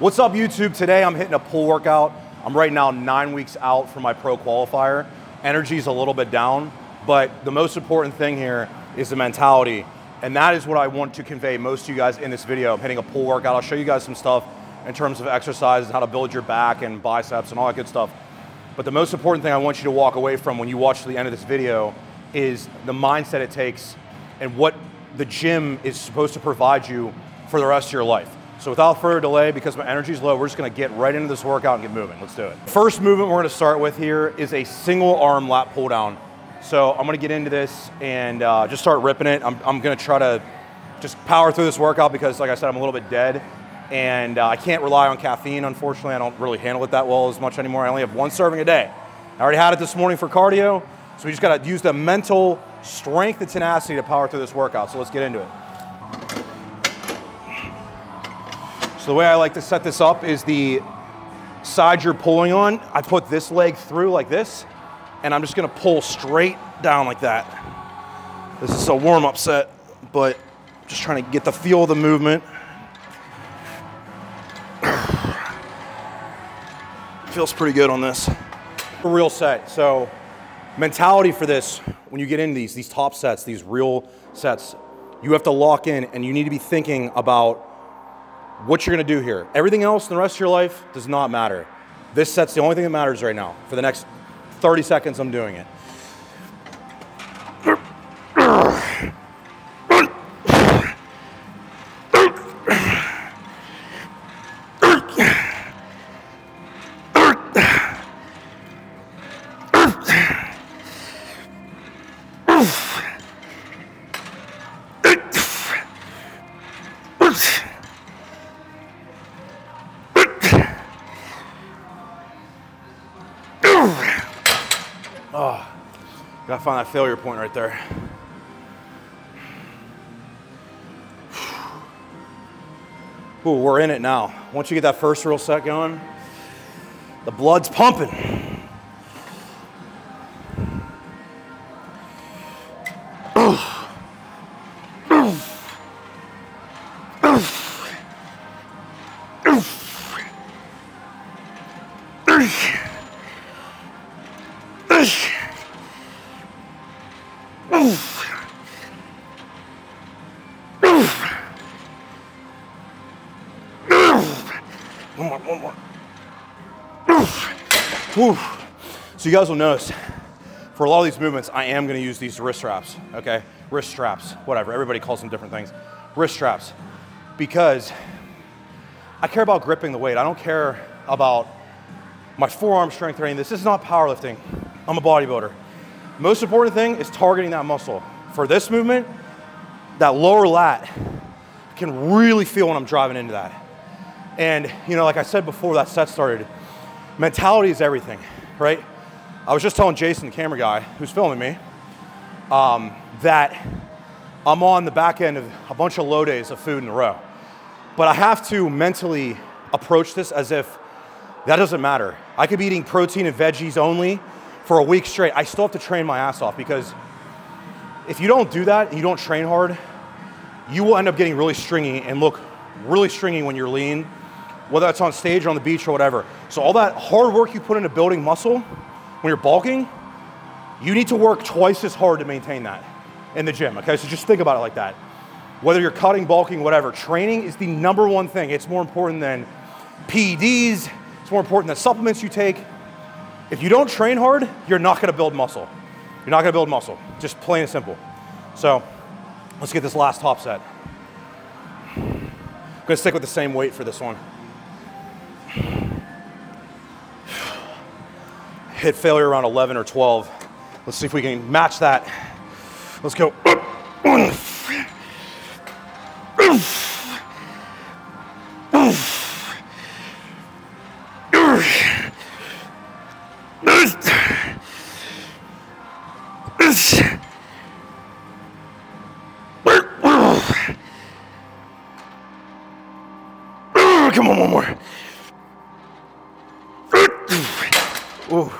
What's up, YouTube? Today I'm hitting a pull workout. I'm right now 9 weeks out from my pro qualifier. Energy's a little bit down, but the most important thing here is the mentality. And that is what I want to convey most to you guys in this video. I'm hitting a pull workout. I'll show you guys some stuff in terms of exercise and how to build your back and biceps and all that good stuff. But the most important thing I want you to walk away from when you watch to the end of this video is the mindset it takes and what the gym is supposed to provide you for the rest of your life. So without further delay, because my energy's low, we're just gonna get right into this workout and get moving. Let's do it. First movement we're gonna start with here is a single arm lat pull down. So I'm gonna get into this and just start ripping it. I'm gonna try to just power through this workout because, like I said, I'm a little bit dead and I can't rely on caffeine, unfortunately. I don't really handle it that well as much anymore. I only have one serving a day. I already had it this morning for cardio, so we just gotta use the mental strength and tenacity to power through this workout. So let's get into it. So the way I like to set this up is the side you're pulling on, I put this leg through like this, and I'm just gonna pull straight down like that. This is a warm-up set, but just trying to get the feel of the movement. Feels pretty good on this. A real set, so mentality for this, when you get in these top sets, these real sets, you have to lock in and you need to be thinking about what you're gonna do here. Everything else in the rest of your life does not matter. This set's the only thing that matters right now. For the next 30 seconds, I'm doing it. Gotta find that failure point right there. Ooh, we're in it now. Once you get that first real set going, the blood's pumping. One more. Whew. So you guys will notice, for a lot of these movements, I am gonna use these wrist straps, okay? Wrist straps, whatever, everybody calls them different things. Wrist straps, because I care about gripping the weight. I don't care about my forearm strength or anything. This is not powerlifting. I'm a bodybuilder. Most important thing is targeting that muscle. For this movement, that lower lat, I can really feel when I'm driving into that. And, you know, like I said before that set started, mentality is everything, right? I was just telling Jason, the camera guy, who's filming me, that I'm on the back end of a bunch of low days of food in a row. But I have to mentally approach this as if that doesn't matter. I could be eating protein and veggies only for a week straight. I still have to train my ass off, because if you don't do that, you don't train hard, you will end up getting really stringy and look really stringy when you're lean, whether that's on stage or on the beach or whatever. So all that hard work you put into building muscle when you're bulking, you need to work twice as hard to maintain that in the gym, okay? So just think about it like that. Whether you're cutting, bulking, whatever, training is the number one thing. It's more important than PEDs. It's more important than supplements you take. If you don't train hard, you're not gonna build muscle. You're not gonna build muscle, just plain and simple. So let's get this last top set. I'm gonna stick with the same weight for this one. Hit failure around 11 or 12. Let's see if we can match that. Let's go. Come on, one more. Ooh.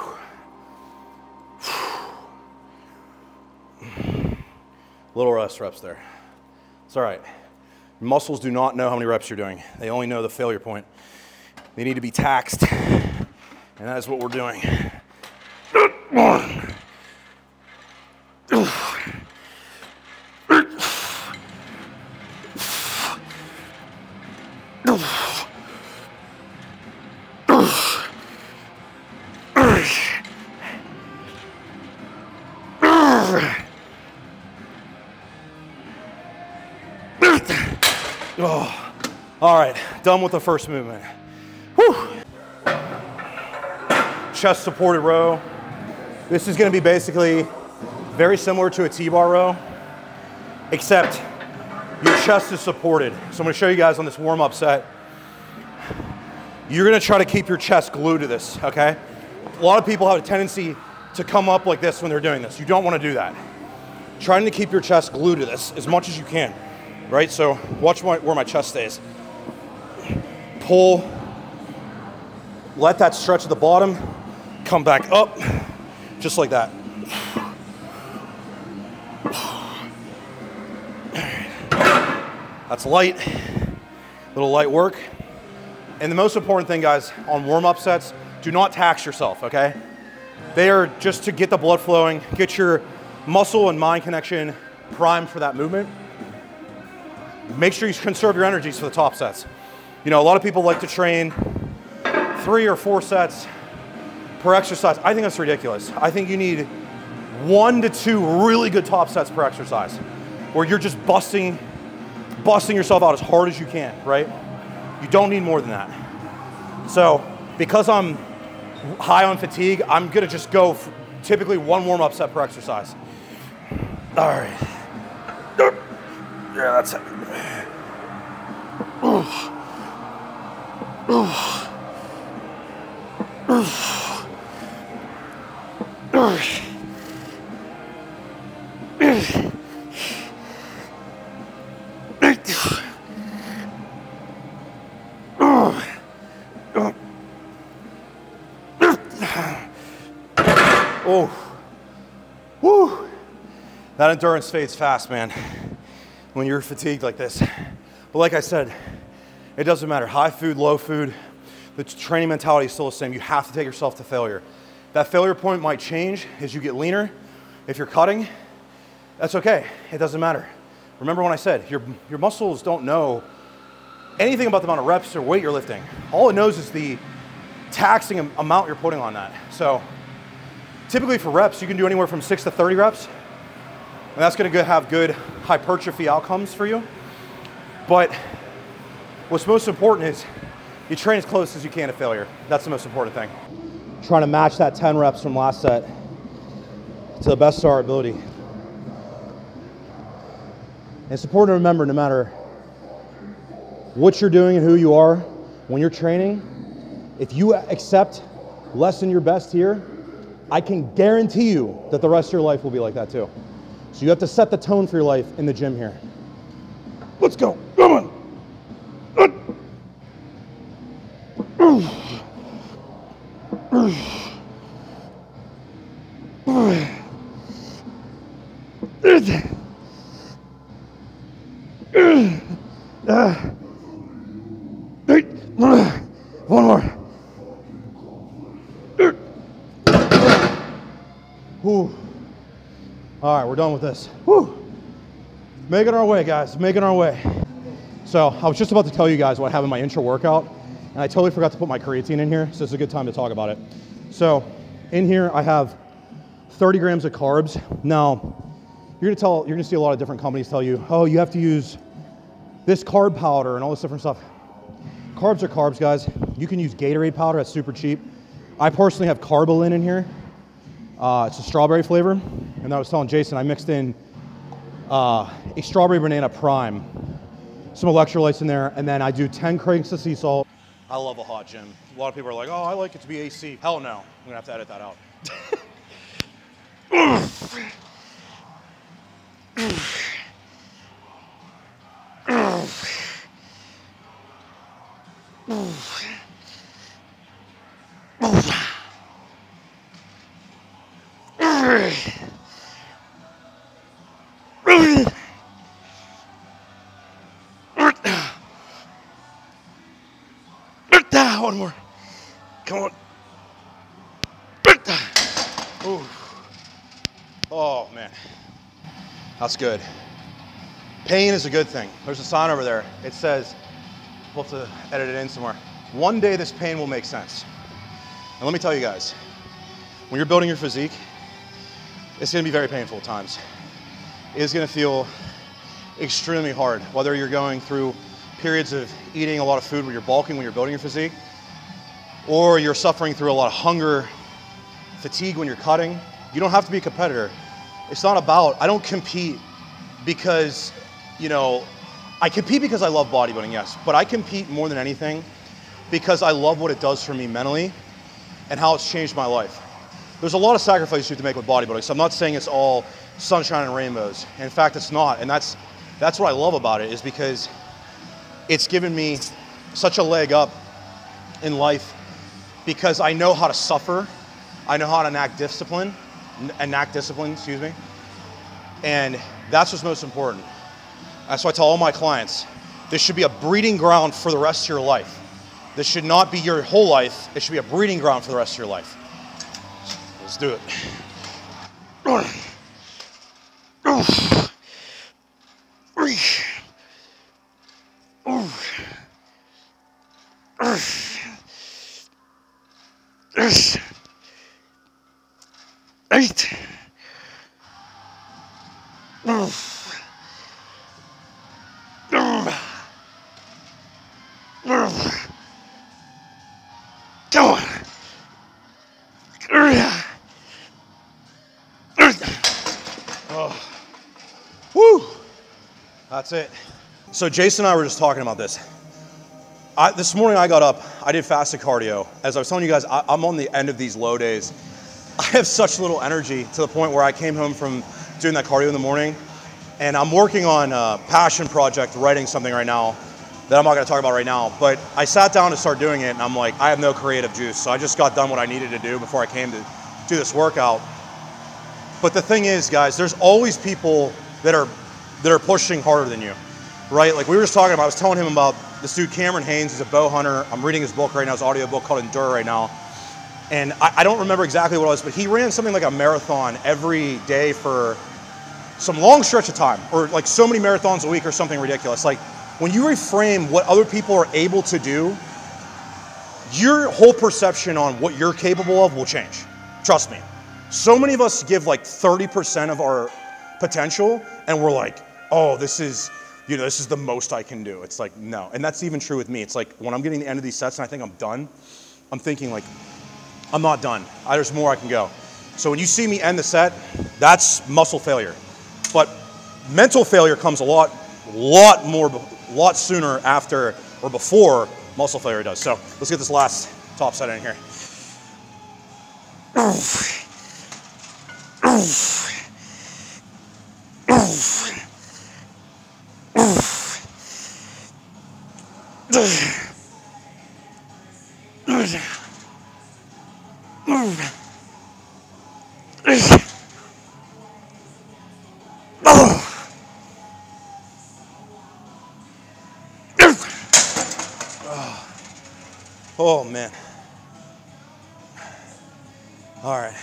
Little rest reps there. It's all right. Muscles do not know how many reps you're doing. They only know the failure point. They need to be taxed, and that is what we're doing. Oh. All right, done with the first movement. Whew. Chest supported row. This is gonna be basically very similar to a T-bar row, except your chest is supported. So I'm gonna show you guys on this warm-up set. You're gonna try to keep your chest glued to this, okay? A lot of people have a tendency to come up like this when they're doing this. You don't wanna do that. Trying to keep your chest glued to this as much as you can, right? So watch where my chest stays. Pull, let that stretch at the bottom, come back up, just like that. That's light, little light work. And the most important thing, guys, on warm-up sets, do not tax yourself, okay? They are just to get the blood flowing, get your muscle and mind connection primed for that movement. Make sure you conserve your energies for the top sets. You know, a lot of people like to train 3 or 4 sets per exercise. I think that's ridiculous. I think you need 1 to 2 really good top sets per exercise, where you're just busting yourself out as hard as you can, right? You don't need more than that. So because I'm high on fatigue, I'm gonna just go typically 1 warm-up set per exercise. All right. Yeah, that's it. Oh, woo! That endurance fades fast, man, when you're fatigued like this. But like I said, it doesn't matter, high food, low food, the training mentality is still the same. You have to take yourself to failure. That failure point might change as you get leaner. If you're cutting, that's okay, it doesn't matter. Remember when I said, your muscles don't know anything about the amount of reps or weight you're lifting. All it knows is the taxing amount you're putting on that. So typically for reps, you can do anywhere from 6 to 30 reps. And that's gonna have good hypertrophy outcomes for you. But what's most important is you train as close as you can to failure. That's the most important thing. Trying to match that 10 reps from last set to the best of our ability. It's important to remember, no matter what you're doing and who you are, when you're training, if you accept less than your best here, I can guarantee you that the rest of your life will be like that too. So you have to set the tone for your life in the gym here. Let's go. Come on. One more. Ooh. All right, we're done with this. Woo. Making our way, guys, making our way. So I was just about to tell you guys what I have in my intro workout, and I totally forgot to put my creatine in here, so it's a good time to talk about it. So in here, I have 30 grams of carbs. Now, you're gonna see a lot of different companies tell you, oh, you have to use this carb powder and all this different stuff. Carbs are carbs, guys. You can use Gatorade powder, that's super cheap. I personally have Carbolin in here. It's a strawberry flavor, and I was telling Jason I mixed in a strawberry banana prime, some electrolytes in there, and then I do 10 cranks of sea salt. I love a hot gym. A lot of people are like, oh, I like it to be AC. Hell no, I'm gonna have to edit that out. got one more. Come on. Ooh. Oh, man. That's good. Pain is a good thing. There's a sign over there. It says, we'll have to edit it in somewhere. One day this pain will make sense. And let me tell you guys, when you're building your physique, it's gonna be very painful at times. It's gonna feel extremely hard, whether you're going through periods of eating a lot of food when you're bulking, when you're building your physique, or you're suffering through a lot of hunger, fatigue when you're cutting. You don't have to be a competitor. It's not about, I don't compete because, you know, I compete because I love bodybuilding, yes, but I compete more than anything because I love what it does for me mentally and how it's changed my life. There's a lot of sacrifices you have to make with bodybuilding, so I'm not saying it's all sunshine and rainbows. In fact, it's not, and that's what I love about it, is because it's given me such a leg up in life because I know how to suffer. I know how to enact discipline, and that's what's most important. That's why I tell all my clients, this should be a breeding ground for the rest of your life. This should not be your whole life. It should be a breeding ground for the rest of your life. Let's do it. That's it. So Jason and I were just talking about this. This morning I got up, I did fasted cardio. As I was telling you guys, I'm on the end of these low days. I have such little energy to the point where I came home from doing that cardio in the morning, and I'm working on a passion project, writing something right now that I'm not gonna talk about right now, but I sat down to start doing it and I'm like, I have no creative juice. So I just got done what I needed to do before I came to do this workout. But the thing is, guys, there's always people that are pushing harder than you, right? Like we were just talking about, I was telling him about this dude, Cameron Haynes. He's a bow hunter. I'm reading his book right now, his audio book called Endure right now. And I don't remember exactly what it was, but he ran something like a marathon every day for some long stretch of time, or like so many marathons a week or something ridiculous. Like when you reframe what other people are able to do, your whole perception on what you're capable of will change. Trust me. So many of us give like 30% of our potential and we're like, oh, this is, you know, this is the most I can do. It's like, no. And that's even true with me. It's like when I'm getting to the end of these sets and I think I'm done, I'm thinking like, I'm not done. There's more I can go. So when you see me end the set, that's muscle failure. But mental failure comes a lot sooner after or before muscle failure does. So let's get this last top set in here. Oh, man. All right.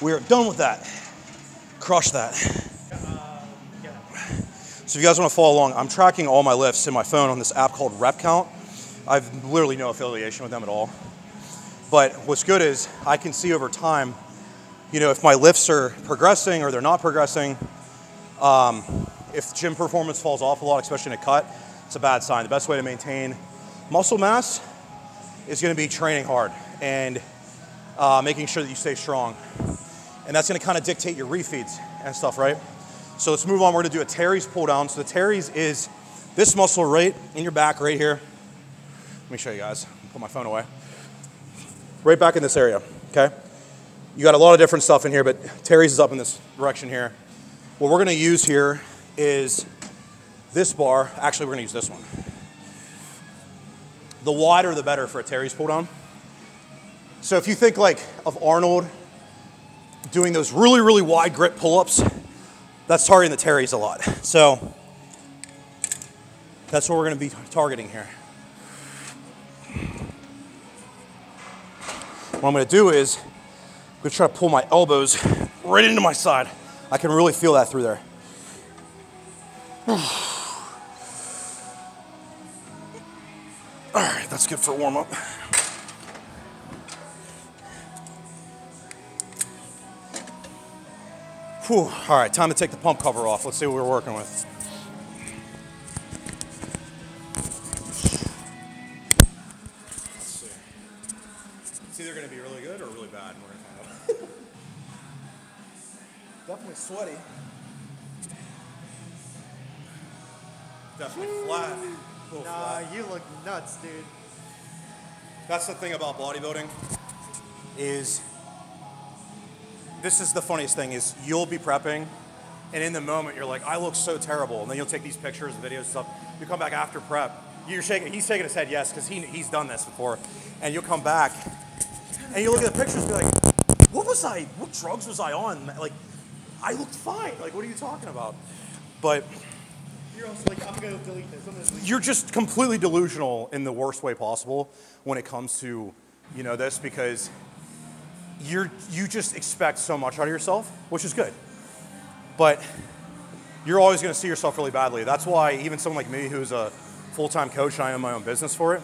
We are done with that. Crush that. So if you guys want to follow along, I'm tracking all my lifts in my phone on this app called RepCount. I've literally no affiliation with them at all. But what's good is I can see over time, you know, if my lifts are progressing or they're not progressing. If gym performance falls off a lot, especially in a cut, it's a bad sign. The best way to maintain muscle mass is going to be training hard and making sure that you stay strong. And that's gonna kind of dictate your refeeds and stuff, right? So let's move on. We're gonna do a Terry's pull down. So the Terry's is this muscle right in your back right here. Let me show you guys. Put my phone away. Right back in this area, okay? You got a lot of different stuff in here, but Terry's is up in this direction here. What we're gonna use here is this bar. Actually, we're gonna use this one. The wider the better for a Terry's pull down. So if you think like of Arnold doing those really, really wide grip pull-ups, that's targeting the Terry's a lot. So that's what we're gonna be targeting here. What I'm gonna do is I'm gonna try to pull my elbows right into my side. I can really feel that through there. All right, that's good for warm-up. Whew. All right, time to take the pump cover off. Let's see what we're working with. Let's see. It's either going to be really good or really bad. And we're going to find out. Definitely sweaty. Definitely flat. Nah, flat. You look nuts, dude. That's the thing about bodybuilding is... This is the funniest thing is you'll be prepping and in the moment you're like, I look so terrible. And then you'll take these pictures and videos and stuff. You come back after prep. You're shaking, he's shaking his head yes, because he's done this before. And you'll come back and you look at the pictures and be like, what drugs was I on? Like, I looked fine. Like, what are you talking about? But you're also like, I'm gonna delete this. You're just completely delusional in the worst way possible when it comes to, you know, this, because you just expect so much out of yourself, which is good. But you're always gonna see yourself really badly. That's why even someone like me who's a full-time coach and I own my own business for it,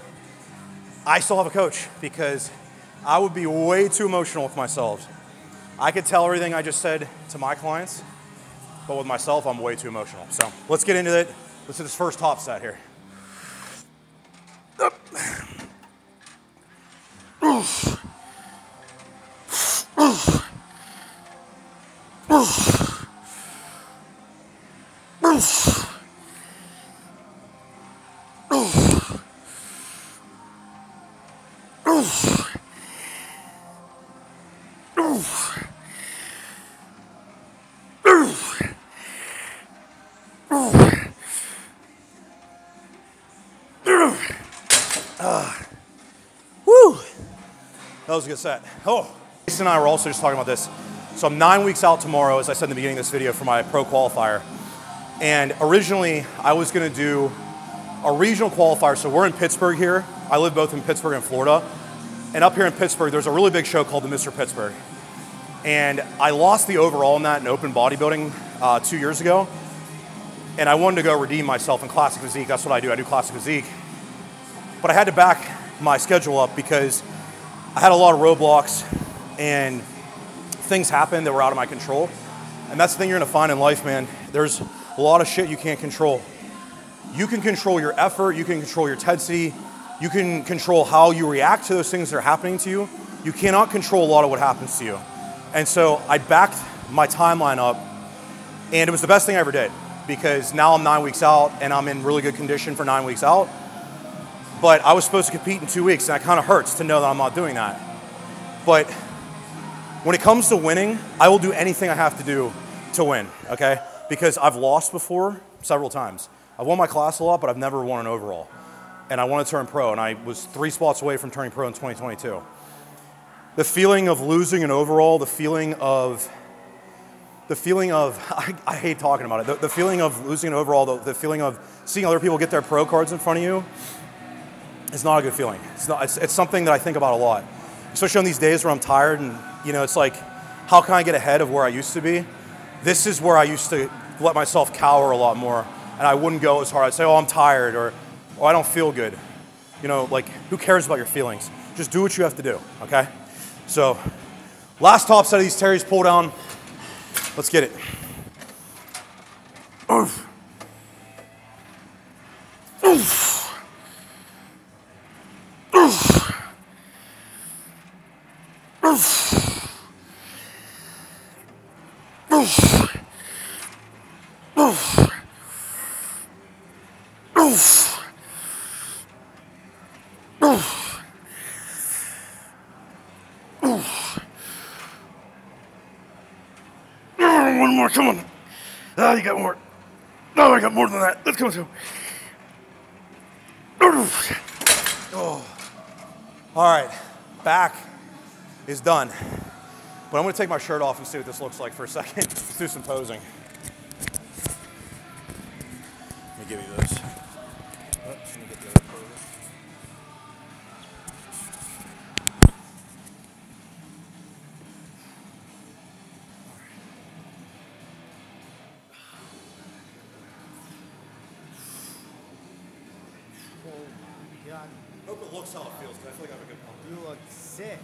I still have a coach because I would be way too emotional with myself. I could tell everything I just said to my clients, but with myself, I'm way too emotional. So let's get into it. Let's do this first top set here. Oof. Woo! That was a good set. Oh. Jason and I were also just talking about this. So I'm 9 weeks out tomorrow, as I said in the beginning of this video, for my pro qualifier. And originally, I was gonna do a regional qualifier. So we're in Pittsburgh here. I live both in Pittsburgh and Florida. And up here in Pittsburgh, there's a really big show called the Mr. Pittsburgh. And I lost the overall in that in open bodybuilding 2 years ago. And I wanted to go redeem myself in classic physique. That's what I do classic physique. But I had to back my schedule up because I had a lot of roadblocks and things happened that were out of my control. And that's the thing you're gonna find in life, man. There's a lot of shit you can't control. You can control your effort, you can control your intensity, you can control how you react to those things that are happening to you. You cannot control a lot of what happens to you. And so I backed my timeline up and it was the best thing I ever did because now I'm 9 weeks out and I'm in really good condition for 9 weeks out. But I was supposed to compete in 2 weeks and it kind of hurts to know that I'm not doing that. But when it comes to winning, I will do anything I have to do to win, okay? Because I've lost before several times. I've won my class a lot, but I've never won an overall. And I want to turn pro, and I was 3 spots away from turning pro in 2022. The feeling of losing an overall, the feeling of, I hate talking about it, the feeling of losing an overall, the feeling of seeing other people get their pro cards in front of you, is not a good feeling. It's something that I think about a lot, especially on these days where I'm tired and, you know, it's like, how can I get ahead of where I used to be? This is where I used to let myself cower a lot more and I wouldn't go as hard. I'd say, oh, I'm tired or oh, I don't feel good. You know, like who cares about your feelings? Just do what you have to do, okay? So last top set of these Terry's pull down. Let's get it. Oof. Oof. Oof. Oof. Oof. Oof. Oof. Oof. Oof. Oh, one more, come on. Ah, you got more. Oh, I got more than that. Let's go, let's go. Oof. Oh. All right, back is done. But I'm gonna take my shirt off and see what this looks like for a second. Let's do some posing. Let me give you this. Oh, let me get the other pose. Oh my God. I hope it looks how it feels, because I feel like I have a good pump. You look sick.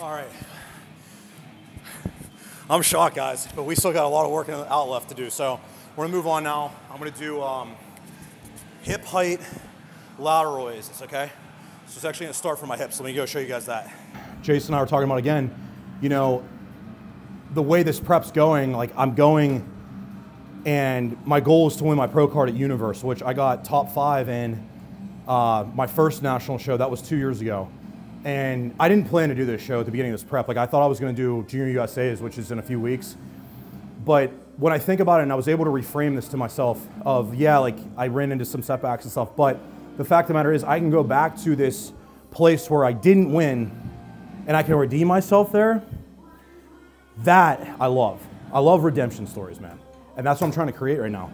All right, I'm shocked, guys, but we still got a lot of work out left to do. So we're gonna move on now. I'm gonna do hip height lateral raises, okay? So it's actually gonna start from my hips. Let me go show you guys that. Jason and I were talking about again, you know, the way this prep's going, like I'm going and my goal is to win my pro card at Universe, which I got top 5 in my first national show. That was 2 years ago. And I didn't plan to do this show at the beginning of this prep. Like I thought I was gonna do Junior USA's, which is in a few weeks. But when I think about it, and I was able to reframe this to myself of, yeah, like I ran into some setbacks and stuff, but the fact of the matter is I can go back to this place where I didn't win and I can redeem myself there. That I love. I love redemption stories, man. And that's what I'm trying to create right now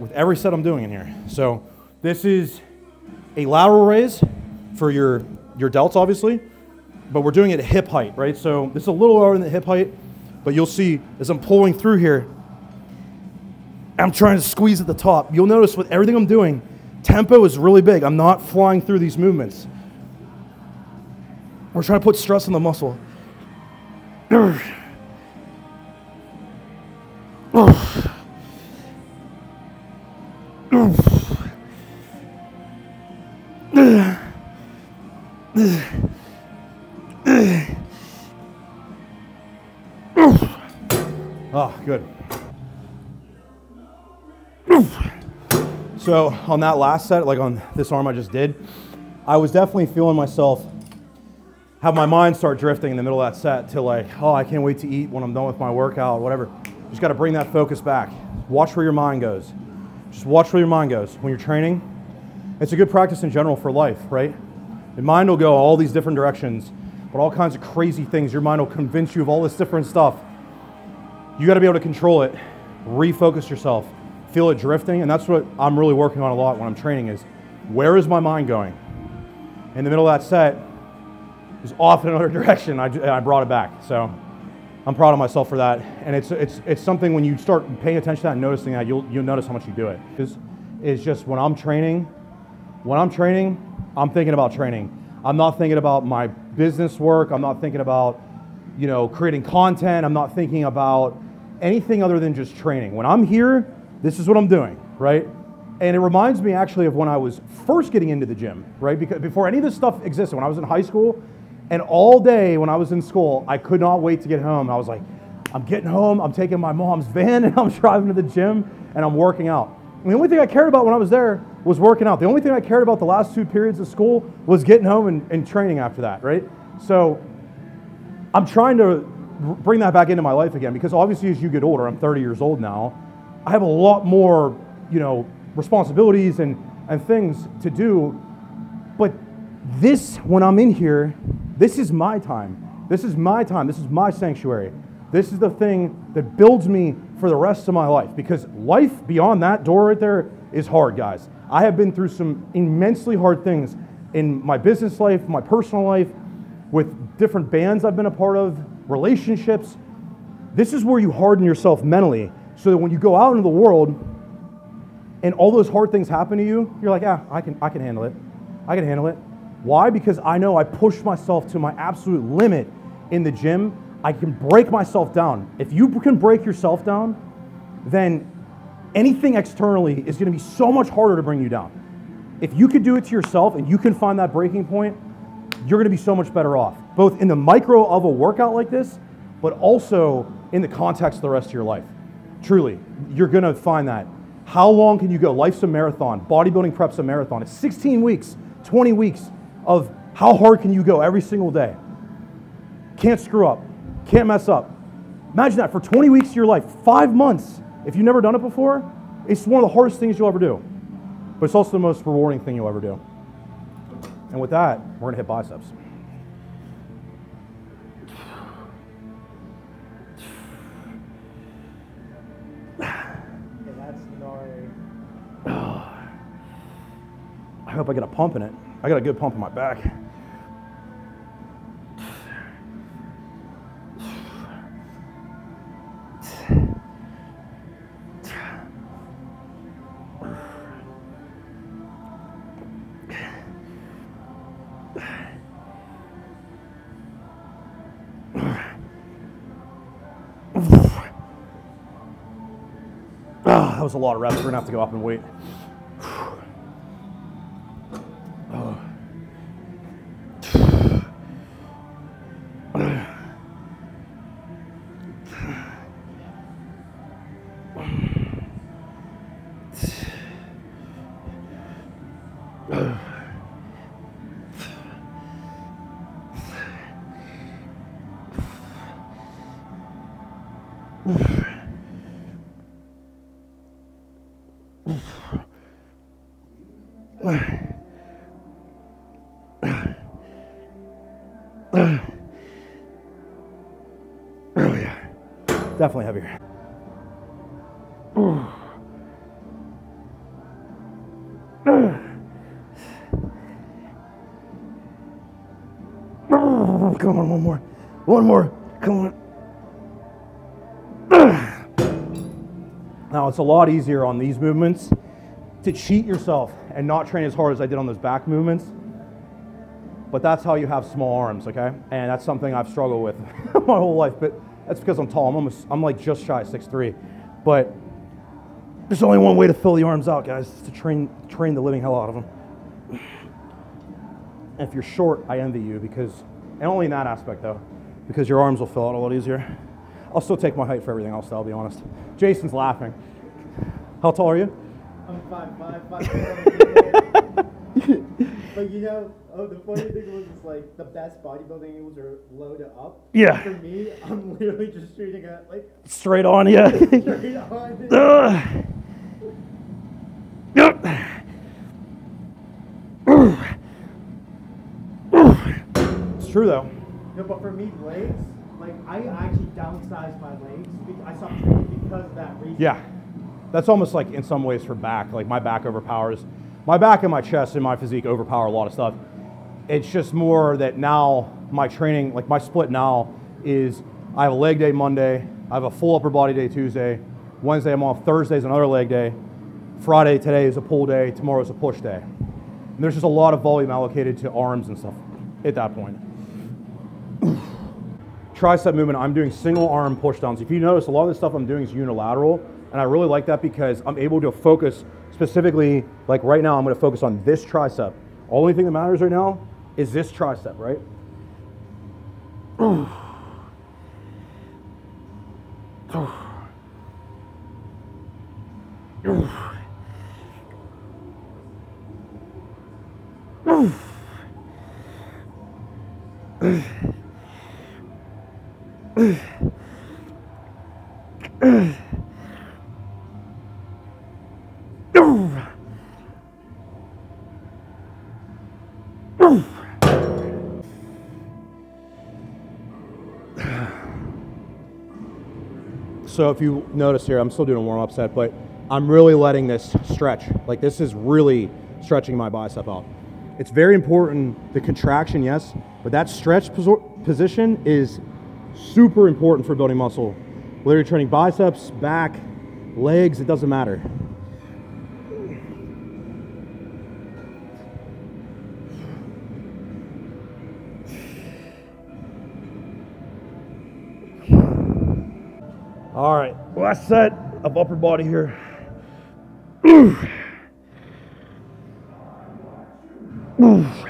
with every set I'm doing in here. So this is a lateral raise for your delts, obviously, but we're doing it at hip height, right? So it's a little lower than the hip height, but you'll see as I'm pulling through here, I'm trying to squeeze at the top. You'll notice with everything I'm doing, tempo is really big. I'm not flying through these movements. We're trying to put stress on the muscle. Oh, good. So on that last set, like on this arm I just did, I was definitely feeling myself have my mind start drifting in the middle of that set to like, oh, I can't wait to eat when I'm done with my workout, whatever. Just got to bring that focus back. Watch where your mind goes. Just watch where your mind goes when you're training. It's a good practice in general for life, right? Your mind will go all these different directions, but all kinds of crazy things. Your mind will convince you of all this different stuff. You gotta be able to control it, refocus yourself, feel it drifting, and that's what I'm really working on a lot when I'm training is, where is my mind going? In the middle of that set, it was off in another direction, and I brought it back. So I'm proud of myself for that. And it's something when you start paying attention to that and noticing that, you'll notice how much you do it. It's just when I'm training, I'm thinking about training. I'm not thinking about my business work, I'm not thinking about, you know, creating content, I'm not thinking about anything other than just training. When I'm here, this is what I'm doing, right? And it reminds me actually of when I was first getting into the gym, right? Because before any of this stuff existed, when I was in high school and all day when I was in school, I could not wait to get home. I was like, I'm getting home, I'm taking my mom's van and I'm driving to the gym and I'm working out. And the only thing I cared about when I was there was working out. The only thing I cared about the last 2 periods of school was getting home and training after that, right? So I'm trying to bring that back into my life again, because obviously as you get older, I'm 30 years old now, I have a lot more, you know, responsibilities and things to do. But this, when I'm in here, this is my time. This is my time. This is my sanctuary. This is the thing that builds me for the rest of my life, because life beyond that door right there is hard, guys. I have been through some immensely hard things in my business life, my personal life, with different bands I've been a part of, relationships. This is where you harden yourself mentally so that when you go out into the world and all those hard things happen to you, you're like, ah, I can handle it. I can handle it. Why? Because I know I push myself to my absolute limit in the gym. I can break myself down. If you can break yourself down, then anything externally is gonna be so much harder to bring you down. If you could do it to yourself and you can find that breaking point, you're gonna be so much better off, both in the micro of a workout like this, but also in the context of the rest of your life. Truly, you're gonna find that. How long can you go? Life's a marathon. Bodybuilding prep's a marathon. It's 16 weeks, 20 weeks of how hard can you go every single day? Can't screw up, can't mess up. Imagine that for 20 weeks of your life, 5 months. If you've never done it before, it's one of the hardest things you'll ever do, but it's also the most rewarding thing you'll ever do. And with that, we're gonna hit biceps. I hope I get a pump in it. I got a good pump in my back. That was a lot of reps. We're gonna have to go up and wait. Definitely heavier. Come on, one more, come on. Now it's a lot easier on these movements to cheat yourself and not train as hard as I did on those back movements, but that's how you have small arms, okay? And that's something I've struggled with my whole life, but that's because I'm tall. I'm like just shy of 6'3", but there's only one way to fill the arms out, guys. It's to train the living hell out of them. And if you're short, I envy you because, and only in that aspect though, because your arms will fill out a lot easier. I'll still take my height for everything else, I'll be honest. Jason's laughing. How tall are you? I'm 5'5", 5'7". But you know, oh, the funny thing was, it's like the best bodybuilding moves are low to up. Yeah. For me, I'm literally just shooting at like straight on, yeah. Straight on. Yep. It's true though. No, but for me, legs, like I actually downsized my legs. I stopped training because of that reason. Yeah. That's almost like in some ways for back. Like my back overpowers. My back and my chest and my physique overpower a lot of stuff. It's just more that now my training, like my split now is I have a leg day Monday, I have a full upper body day Tuesday, Wednesday I'm off, Thursday's another leg day, Friday today is a pull day, tomorrow's a push day. And there's just a lot of volume allocated to arms and stuff at that point. Tricep movement, I'm doing single arm push downs. If you notice, a lot of the stuff I'm doing is unilateral, and I really like that because I'm able to focus specifically, like right now, I'm gonna focus on this tricep. Only thing that matters right now is this tricep, right? So if you notice here, I'm still doing a warm-up set, but I'm really letting this stretch. Like this is really stretching my bicep out. It's very important, the contraction, yes, but that stretch position is super important for building muscle. Whether you're training biceps, back, legs, it doesn't matter. All right, last set of upper body here. Oof. Oof.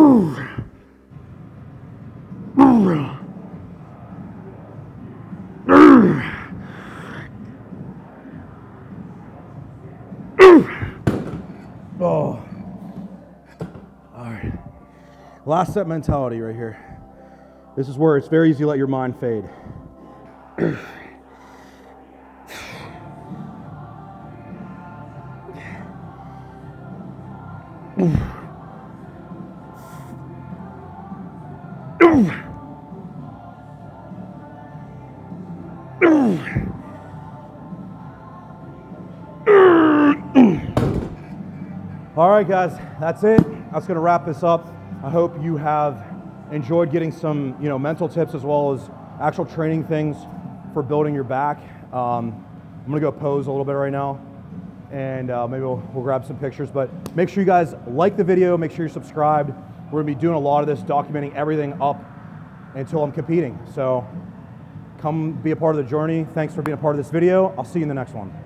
Oof. Oof. Last set mentality right here. This is where it's very easy to let your mind fade. All right, guys, that's it. That's gonna wrap this up. I hope you have enjoyed getting some, you know, mental tips as well as actual training things for building your back. I'm gonna go pose a little bit right now, and maybe we'll grab some pictures. But make sure you guys like the video. Make sure you're subscribed. We're gonna be doing a lot of this, documenting everything up until I'm competing. So come be a part of the journey. Thanks for being a part of this video. I'll see you in the next one.